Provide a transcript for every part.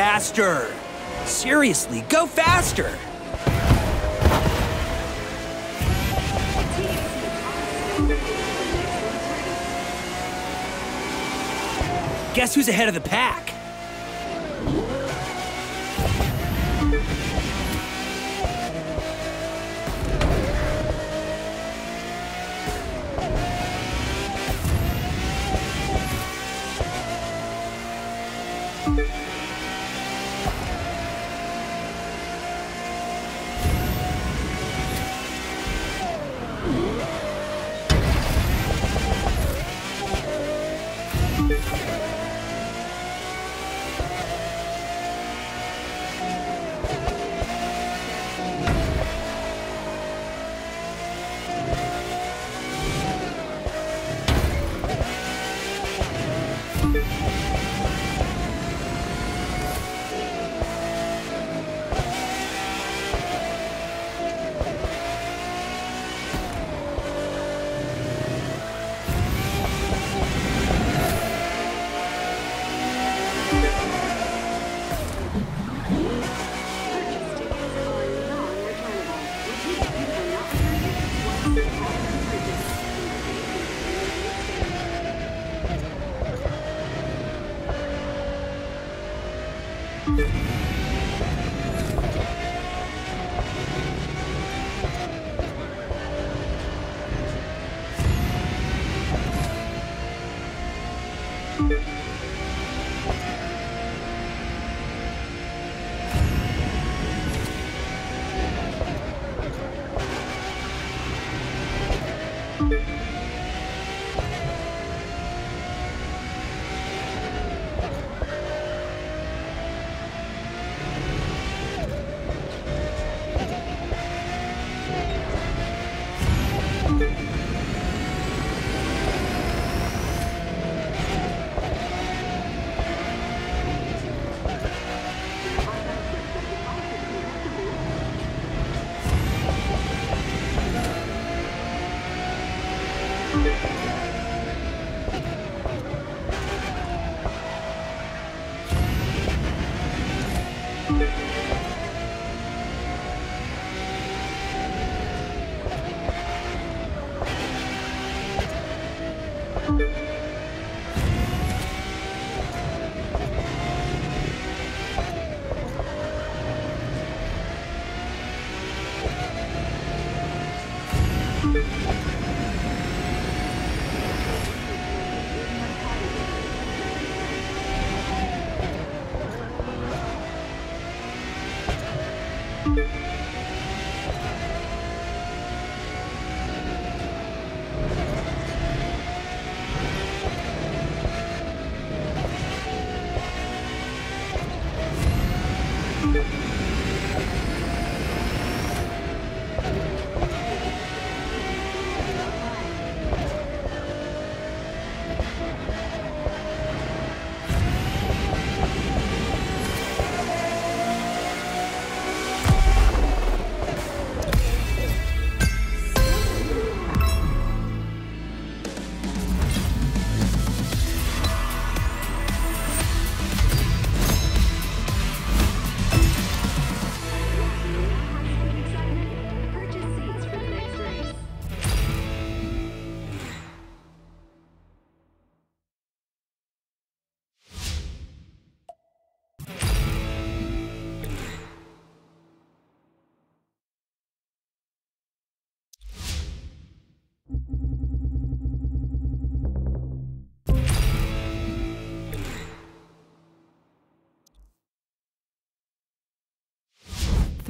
faster! Seriously, go faster! Guess who's ahead of the pack?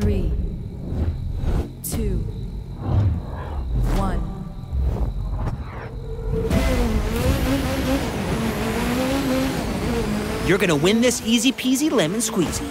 Three, two, one. You're gonna win this easy peasy lemon squeezy.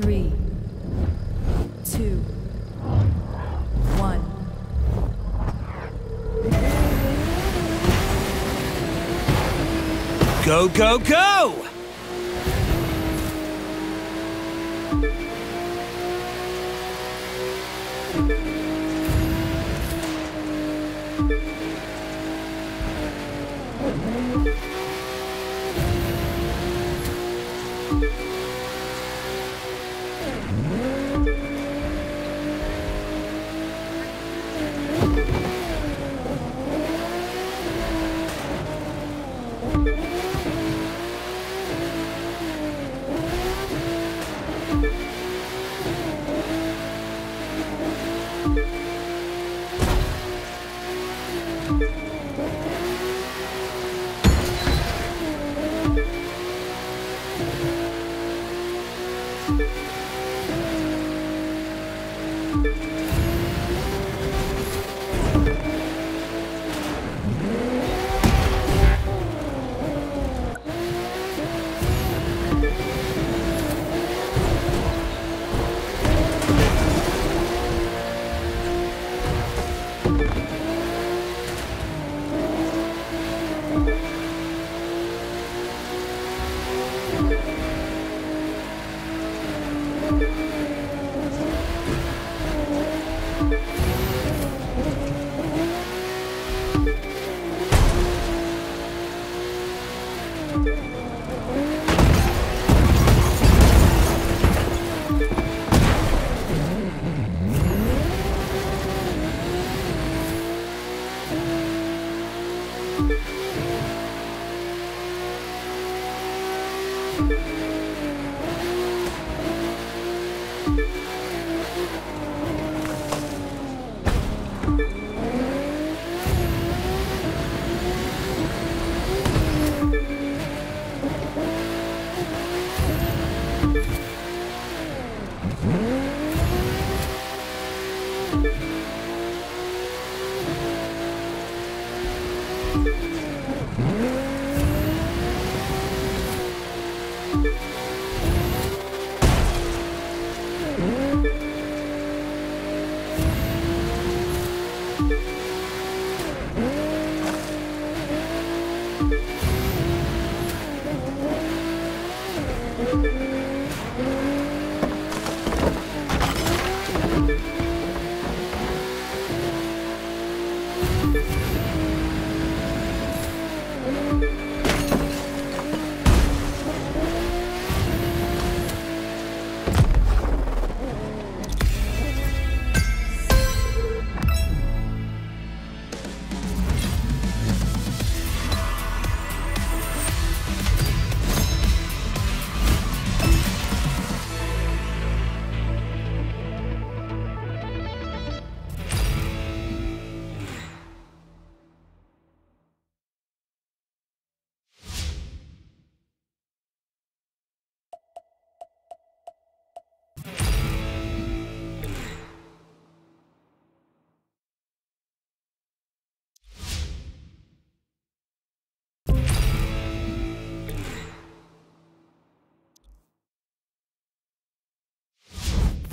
3, 2, 1. Go, go, go!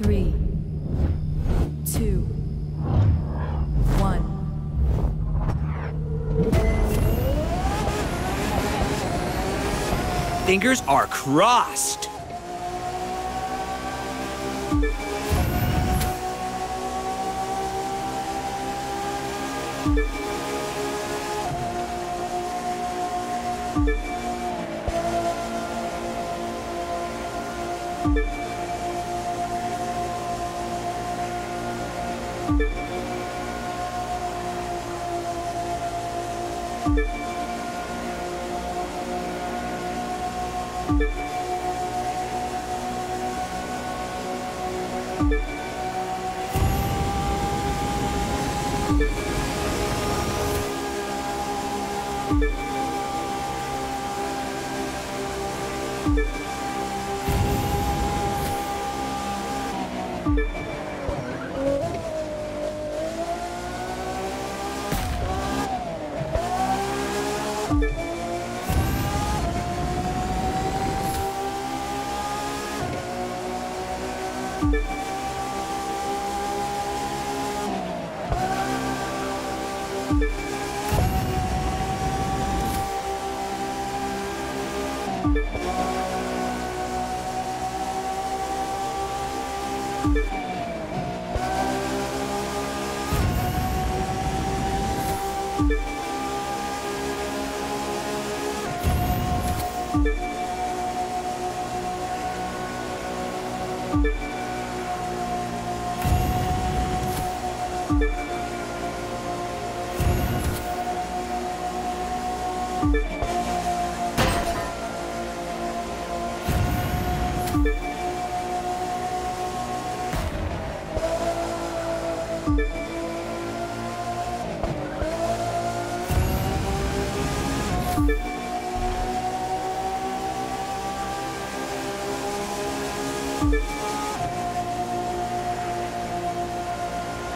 3, 2, 1. Fingers are crossed.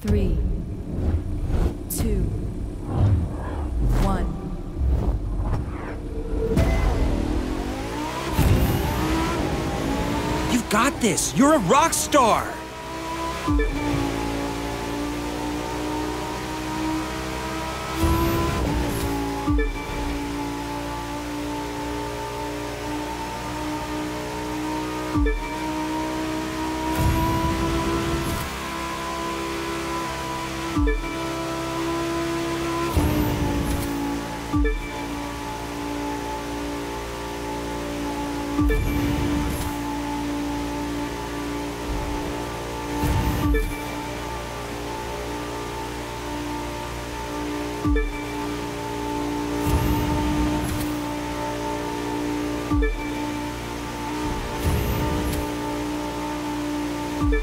3, 2, 1. You've got this! You're a rock star!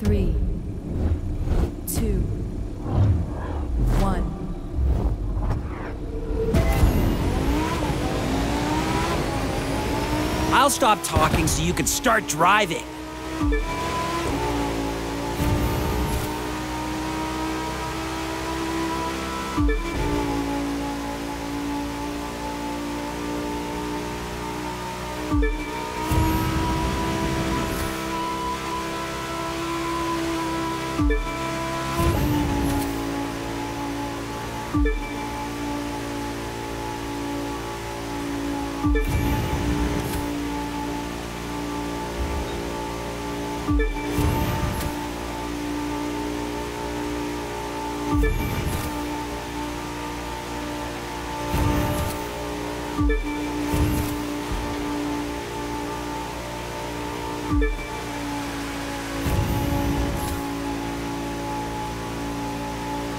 3, 2, 1. I'll stop talking so you can start driving.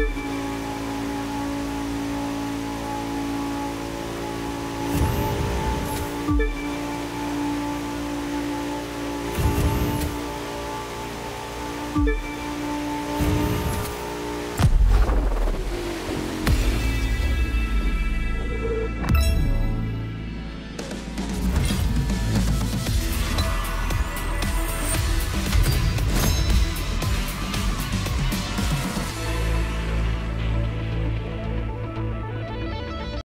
You